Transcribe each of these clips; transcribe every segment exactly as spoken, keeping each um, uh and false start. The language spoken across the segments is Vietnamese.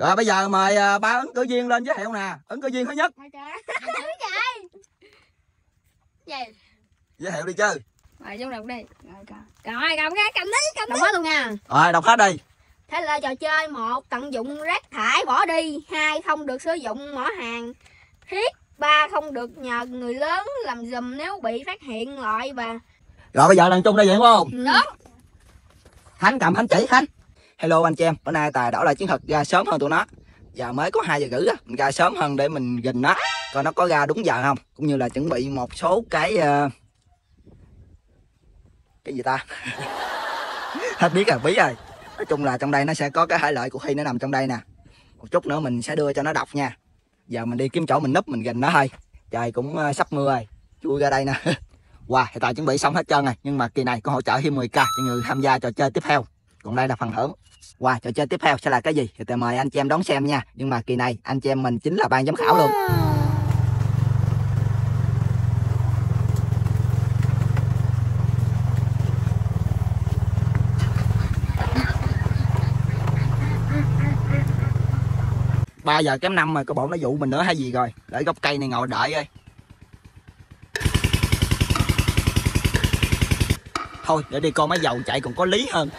Rồi bây giờ mời uh, ba ứng cử viên lên giới thiệu nè. Ứng cử viên thứ nhất. Giới thiệu đi chứ. Rồi xuống đọc đi. Rồi cầm. Rồi cầm cái cầm tí, cầm tí. Đọc hết luôn nha. Rồi đọc hết đi. Thế là trò chơi một tận dụng rác thải bỏ đi, hai không được sử dụng mỏ hàng thiết, ba không được nhờ người lớn làm giùm nếu bị phát hiện loại và. Rồi bây giờ đang chung đây vậy đúng không? Đúng. Khánh cầm, Khánh chỉ, Khánh. Hello anh chị em, bữa nay Tài đổ lại chiến thuật ra sớm hơn tụi nó. Giờ mới có hai giờ rưỡi á, mình ra sớm hơn để mình gìn nó, coi nó có ra đúng giờ không, cũng như là chuẩn bị một số cái uh... cái gì ta hết biết rồi, bí rồi. Nói chung là trong đây nó sẽ có cái thể loại cuộc thi nó nằm trong đây nè. Một chút nữa mình sẽ đưa cho nó đọc nha. Giờ mình đi kiếm chỗ mình núp mình gìn nó thôi. Trời cũng sắp mưa rồi, chui ra đây nè. Wow, hiện tại chuẩn bị xong hết trơn rồi. Nhưng mà kỳ này có hỗ trợ thêm mười k cho người tham gia trò chơi tiếp theo. Còn đây là phần thưởng. Wow, trò chơi tiếp theo sẽ là cái gì? Thì mời anh chị em đón xem nha. Nhưng mà kỳ này anh chị em mình chính là ban giám khảo luôn. ba giờ kém năm mà, cái bọn nó dụ mình nữa hay gì rồi. Để gốc cây này ngồi đợi ơi. Thôi để đi coi máy dầu chạy còn có lý hơn.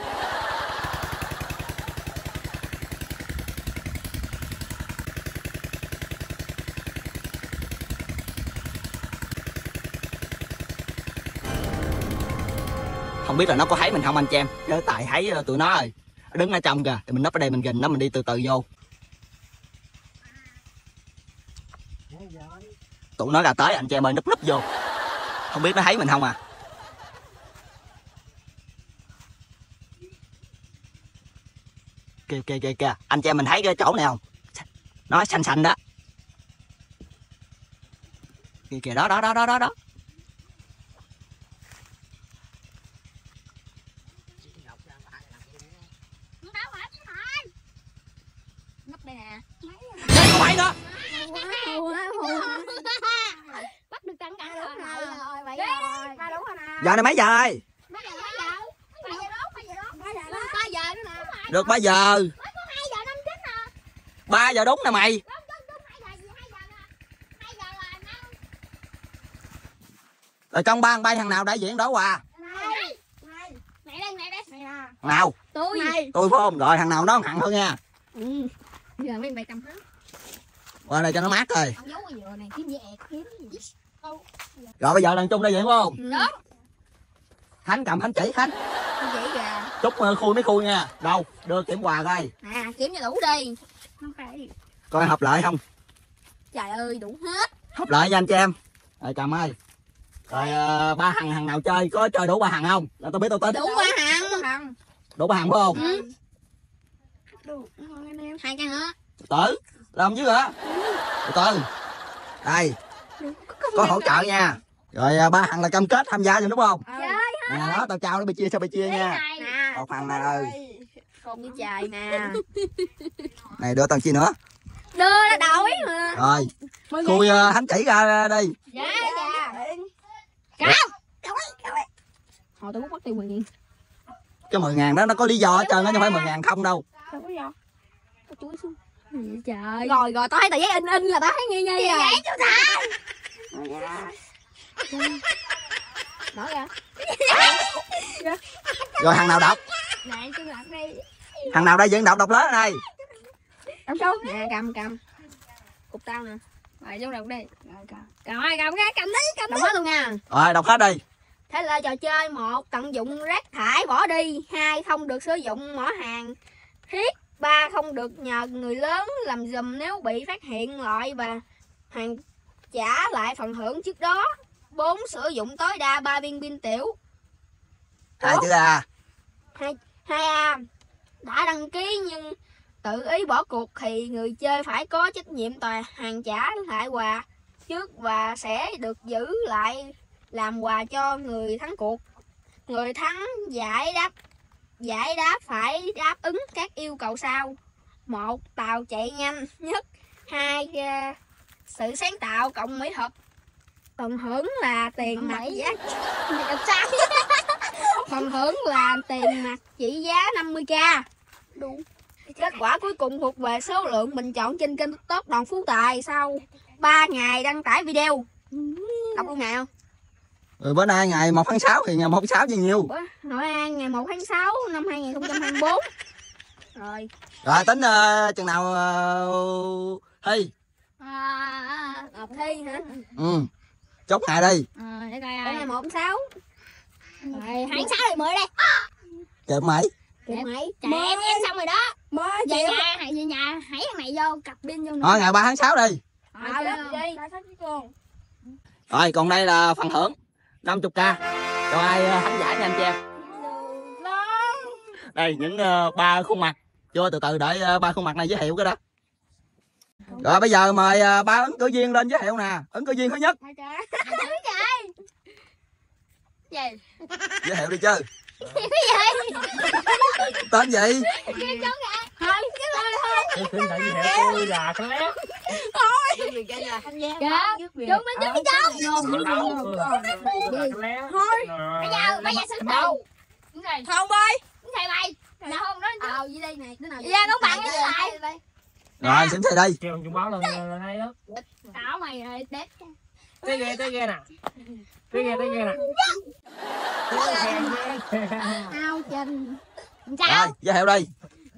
Không biết là nó có thấy mình không anh chị em. Chứ Tài thấy tụi nó rồi, đứng ở trong kìa. Thì mình nấp ở đây mình gìn nó, mình đi từ từ vô. Tụi nó là tới anh chị em ơi, núp núp vô. Không biết nó thấy mình không à. Kìa kìa kìa kìa, anh chị em mình thấy cái chỗ này không? Nó xanh xanh đó. Kìa kìa đó đó đó đó đó. Giờ này mấy giờ rồi? Được ba giờ. ba giờ đúng nè mày. Rồi trong ban bay thằng nào đại diện đó quà? Mày đây, mày đây. Nào. Tôi. Tôi phải không? Rồi thằng nào đó nặng hơn nha. Ừ. Giờ mấy mày cầm hết. Qua đây cho nó mát rồi. Rồi bây giờ đang chung đây vậy đúng không? Đúng. Khánh cầm, Khánh chỉ, Khánh. Vậy kìa. Chúc khui mấy khui nha. Đâu, đưa kiểm quà coi. À, kiểm cho đủ đi. Không phải. Coi hợp lại không? Trời ơi, đủ hết. Hợp lại nha anh chị em. Rồi cầm ơi. Rồi uh, ba hằng hằng nào chơi, có chơi đủ ba hằng không? Là tôi biết tôi tính. Đủ ba hằng. Đủ ba hằng phải không? Ừ. Đủ. Hai cái hả? Tử. Làm chứ hả? Từ từ. Đây. Có hỗ trợ nha. Rồi ba thằng là cam kết tham gia rồi đúng không? Ừ. Nè đó, tao trao nó bị chia sao bị chia nha. Một thằng này ơi. Con với trời nè. Này đưa tao chia nữa. Đưa nó đổi mà. Rồi. Khui uh, Khánh chỉ ra đi. Dạ dạ. Cậu. Cậu ơi, cậu ơi. Hồi tao muốn mất tiêu mười ngàn. Cái mười ngàn đó nó có lý do hết trơn, nó không phải mười ngàn không đâu. Không có lý do. Tao chuối xuống. Trời. Rồi rồi tao thấy tờ giấy in in là tao thấy nghi nghi rồi. Vậy chú Tài. Đó ra. Rồi thằng nào đọc? Này, chú đọc đi. Thằng nào đây vẫn đọc đọc lớn này. Đọc số. Nè cầm cầm. Cục tao nè. Rồi chú đọc đi. Rồi cầm. Rồi cầm cái cầm tí, cầm tí. Đọc hết luôn nha. Rồi đọc hết đi. Thế là trò chơi một tận dụng rác thải bỏ đi, hai không được sử dụng mỏ hàng thiết, ba không được nhờ người lớn làm giùm nếu bị phát hiện loại và hoàn trả lại phần hưởng trước đó. Bốn sử dụng tối đa ba viên pin tiểu. Hai chữ A. Hai hai A đã đăng ký nhưng tự ý bỏ cuộc thì người chơi phải có trách nhiệm toàn hoàn trả lại quà trước và sẽ được giữ lại làm quà cho người thắng cuộc. Người thắng giải đáp giải đáp phải đáp ứng các yêu cầu sau: một, tàu chạy nhanh nhất; hai, sự sáng tạo cộng mỹ thuật. Phần hưởng là tiền mặt giá Phần hưởng là tiền mặt trị giá năm mươi k. Đúng. Kết quả cuối cùng thuộc về số lượng bình chọn trên kênh TikTok Đoàn Phú Tài sau ba ngày đăng tải video. Đọc luôn ngày không? Ừ, bữa nay ngày một tháng sáu thì ngày một tháng sáu gì nhiều. Bữa nay ngày một tháng sáu năm hai nghìn không trăm hai mươi tư. Rồi. Rồi tính uh, chừng nào uh, Thi? À, Ngọc Thi hả? Ừ. Chốt ngày đi. Ờ để coi ai. Bữa nay một tháng sáu. Rồi hai tháng sáu thì mười đây. Kệ mày. Kệ mày. Trời em em xong rồi đó. Mơ về nhà, hãy về nhà, hãy thằng này vô cặp pin vô nữa. Rồi ngày ba tháng sáu đi. Rồi đi. Rồi còn đây là phần thưởng năm mươi k cho ai thắng giải nha anh chị em. Đây những ba uh, khuôn mặt. Vô từ từ để ba uh, khuôn mặt này giới thiệu cái đó. Rồi bây giờ mời ba uh, ứng cử viên lên giới thiệu nè. Ứng cử viên thứ nhất. Gì? Giới thiệu đi chứ. Cái gì? Tên gì? Tôi xin đại diện tôi là Khánh. Thôi. Chúng mình đứng trong. Thôi. Bây giờ bây giờ xin đâu. Đúng rồi. Không ơi. Đúng thầy mày. Là không nói ờ gì đây này. Ra con bạn với lại. Rồi xin thầy đây. Kêu chúng báo lên lên hay lắm. Táo mày ơi, đét. Tới ghê tới ghê nè. Tới ghê tới ghê nè. Ao Trình. Rồi, giới thiệu đi.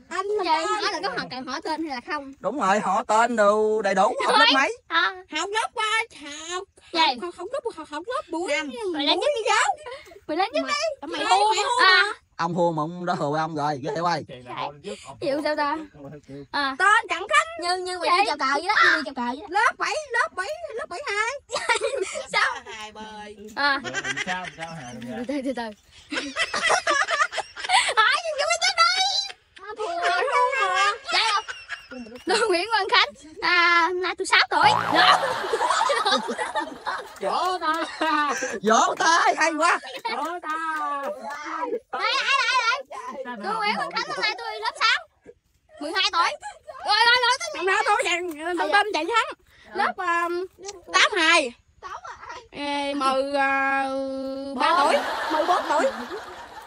Anh gì hỏi là có họ cần hỏi tên hay là không? Đúng rồi, họ tên đều đầy đủ. Học lớp mấy? À. Học lớp qua học. Vậy. Không không lớp học lớp buổi. Mày lên nhất đi giáo. Mày lên nhất đi. Mày hô mày hô à. Ông hô mà ông đã hô ông rồi, giới thiệu ai? Chịu sao ta? À. Tên Cẩn Khánh. Như như mày đi chào cờ vậy đó, như đi chào cờ vậy đó. Lớp bảy, lớp bảy, lớp bảy hai. Sao? Hai bơi. À. Sao sao hài. Từ từ từ. Tôi Nguyễn Văn Khánh, à, hôm nay tôi sáu tuổi. Vỗ ta. Vỗ ta, hay quá. Vỗ ta. Đây, đây, đây. Tôi Nguyễn Văn Khánh, hôm nay tôi lớp sáu. mười hai tuổi. Rồi, rồi, rồi. Hôm nay tôi chạy, tôi bơm chạy thắng. Lớp tám hai. mười ba tuổi. mười bốn tuổi.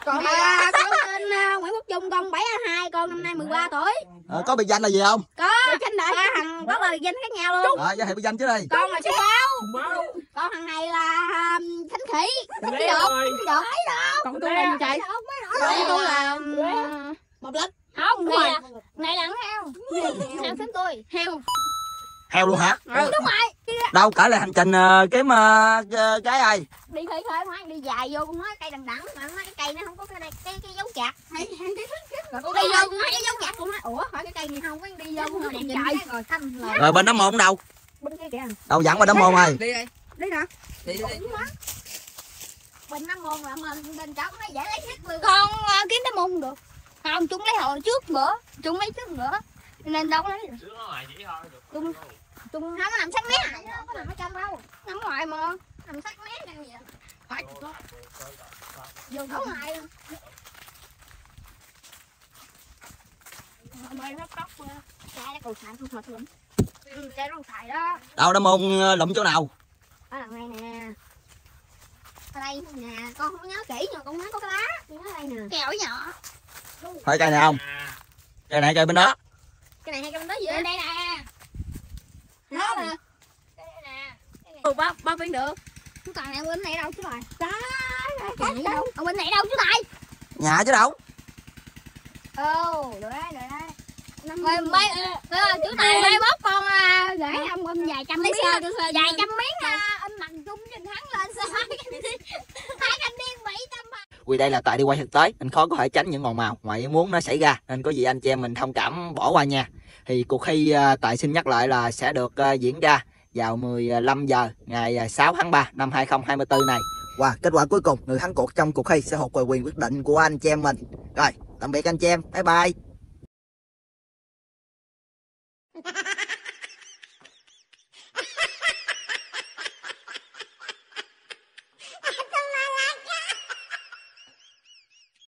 Còn à, con tên uh, Nguyễn Quốc Trung, con bảy hai, con năm nay mười ba tuổi. Ờ, có biệt danh là gì không? Có, ba thằng rất là biệt danh khác nhau luôn. Rồi, giới thiệu biệt danh chứ đi. Con là Trúc Mâu. Con thằng này là um, Khánh Thị. Khánh Đột, Đột. Còn tôi là gì trời? Còn tôi là Một Lịch. Không, này là, này là heo. Heo xính tôi. Heo. Heo luôn hả? Ừ, đúng rồi. Đâu, cỡ là hành trình uh, kiếm uh, cái ai? Đi khơi khơi hóa đi dài vô con nói cây đằng đẵng mà nói cái cây nó không có cái cái cái dấu chạc. Rồi con đi vô con nói cái dấu chạc con nói ủa hỏi cái cây này không có đi vô con nhìn cái rồi xanh rồi. Rồi bên đó môn đâu? Bên kia kìa. Đâu dẫn qua đó môn rồi. Đi đi. Đi nè. Đi đi. Bên đó môn là mình bên cháu nó dễ lấy hết luôn. Con kiếm đó môn được. Không chúng lấy hồi trước bữa, chúng lấy trước bữa. Nên đâu lấy được. Chúng chúng nó nằm sát mé. Nó có nằm ở trong đâu. Nằm ngoài mà. Nằm sát mé nè vậy. Phải. Vô không lại. Mày nó tóc quá. Cái nó còn xài không mệt lắm. Cái nó xài đó. Đâu nó môn lụm chỗ nào? Ở đằng này nè. Ở đây nè, con không nhớ kỹ nhưng con nhớ có cái lá. Con nhớ đây nè. Cái ổi nhỏ. Phải cây này không? Cây này cây bên đó. Cái này hay cái bên đó gì? Đây nè. Đó nè. Đây nè. Ủa ba ba bên được. Chú Tài này bên này đâu chú Tài? Đó. Ông bên này đâu chú Tài? Nhà chứ đâu. Ồ, rồi đấy, rồi đấy. Năm mấy chú Tài mai mốt con gửi ông um vài trăm miếng, vài trăm miếng anh bằng chung nhìn thắng lên sai. Hai anh điên Mỹ tâm. Vì đây là Tài đi quay thực tế nên khó có thể tránh những màu màu ngoài ý muốn nó xảy ra, nên có gì anh chị em mình thông cảm bỏ qua nha. Thì cuộc thi Tài xin nhắc lại là sẽ được diễn ra vào mười lăm giờ ngày sáu tháng ba năm hai nghìn không trăm hai mươi tư này. Và wow, kết quả cuối cùng người thắng cuộc trong cuộc thi sẽ thuộc về quyền quyết định của anh chị em mình. Rồi, tạm biệt anh chị em, bye bye.